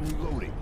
Now reloading.